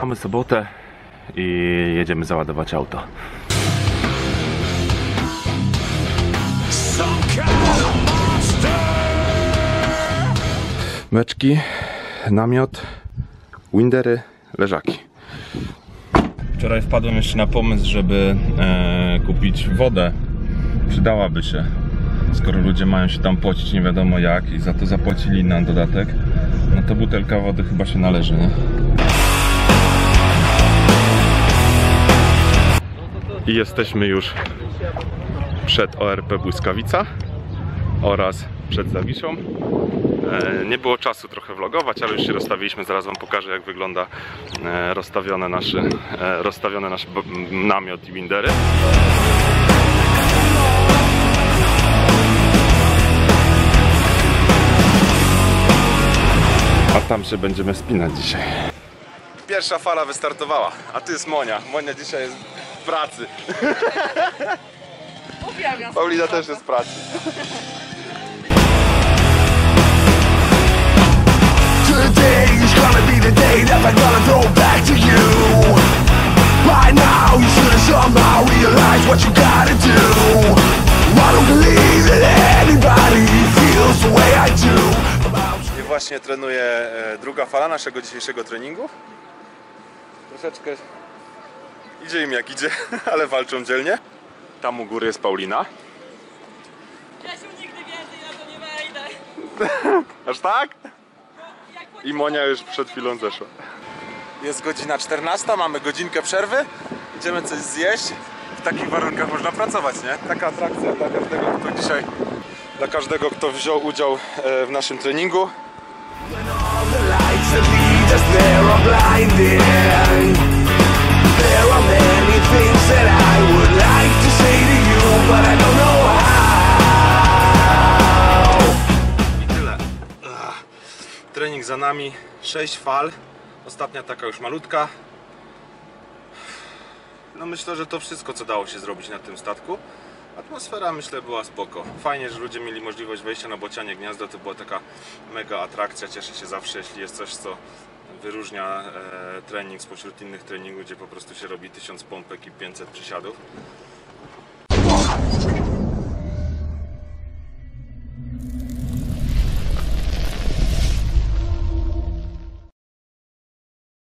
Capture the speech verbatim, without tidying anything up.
Mamy sobotę i jedziemy załadować auto. Beczki, namiot, windery, leżaki. Wczoraj wpadłem jeszcze na pomysł, żeby e, kupić wodę. Przydałaby się, skoro ludzie mają się tam pocić nie wiadomo jak i za to zapłacili na dodatek, no to butelka wody chyba się należy, nie? I jesteśmy już przed O R P Błyskawica oraz przed Zawiszą. Nie było czasu trochę vlogować, ale już się rozstawiliśmy. Zaraz wam pokażę, jak wygląda rozstawione nasze, rozstawione nasz namiot i windery. A tam się będziemy spinać dzisiaj. Pierwsza fala wystartowała, a tu jest Monia. Monia dzisiaj jest w pracy. Uwielbiam. Paulina też jest w pracy. I właśnie trenuję druga fala naszego dzisiejszego treningu. Troszeczkę idzie im jak idzie, ale walczą dzielnie. Tam u góry jest Paulina. Ja się nigdy więcej na to nie wejdę. Aż tak? I Monia już przed chwilą zeszła. Jest godzina czternasta, mamy godzinkę przerwy. Idziemy coś zjeść. W takich warunkach można pracować, nie? Taka atrakcja dla każdego, kto dzisiaj... Dla każdego, kto wziął udział w naszym treningu. I tyle. Trening za nami, sześć fal. Ostatnia taka już malutka. No myślę, że to wszystko, co dało się zrobić na tym statku. Atmosfera, myślę, była spoko. Fajnie, że ludzie mieli możliwość wejścia na bocianie gniazdo. To była taka mega atrakcja. Cieszę się zawsze, jeśli jest coś, co wyróżnia e, trening spośród innych treningów, gdzie po prostu się robi tysiąc pompek i pięćset przysiadów.